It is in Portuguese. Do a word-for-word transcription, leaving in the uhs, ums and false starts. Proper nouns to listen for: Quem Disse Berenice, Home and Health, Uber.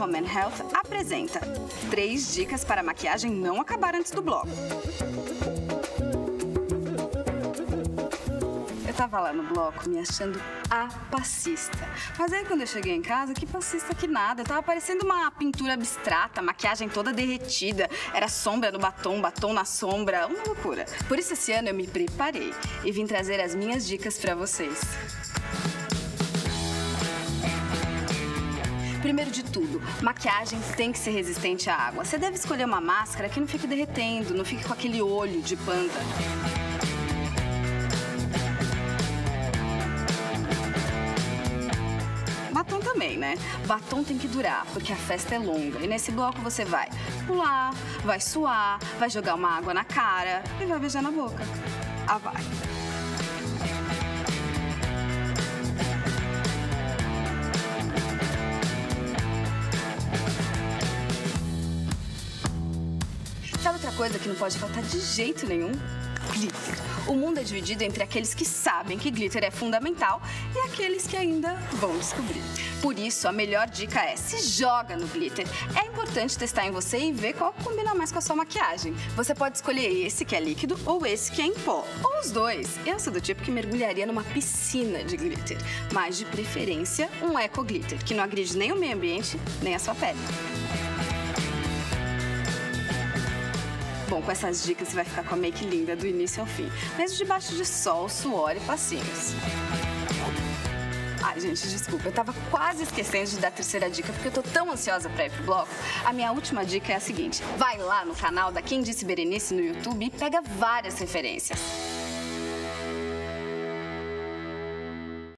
Home and Health apresenta três dicas para a maquiagem não acabar antes do bloco. Eu tava lá no bloco me achando a passista. Mas aí quando eu cheguei em casa, que passista que nada. Eu tava parecendo uma pintura abstrata, maquiagem toda derretida. Era sombra no batom, batom na sombra, uma loucura. Por isso esse ano eu me preparei e vim trazer as minhas dicas pra vocês. Primeiro de tudo, maquiagem tem que ser resistente à água. Você deve escolher uma máscara que não fique derretendo, não fique com aquele olho de panda. Batom também, né? Batom tem que durar, porque a festa é longa. E nesse bloco você vai pular, vai suar, vai jogar uma água na cara e vai beijar na boca. Ah, vai! Sabe outra coisa que não pode faltar de jeito nenhum? Glitter. O mundo é dividido entre aqueles que sabem que glitter é fundamental e aqueles que ainda vão descobrir. Por isso, a melhor dica é, se joga no glitter. É importante testar em você e ver qual combina mais com a sua maquiagem. Você pode escolher esse que é líquido ou esse que é em pó, ou os dois. Eu sou do tipo que mergulharia numa piscina de glitter, mas de preferência um eco glitter, que não agride nem o meio ambiente, nem a sua pele. Bom, com essas dicas você vai ficar com a make linda do início ao fim, mesmo debaixo de sol, suor e passinhos. Ai, gente, desculpa, eu tava quase esquecendo de dar a terceira dica, porque eu tô tão ansiosa pra ir pro bloco. A minha última dica é a seguinte, vai lá no canal da Quem Disse Berenice no YouTube e pega várias referências.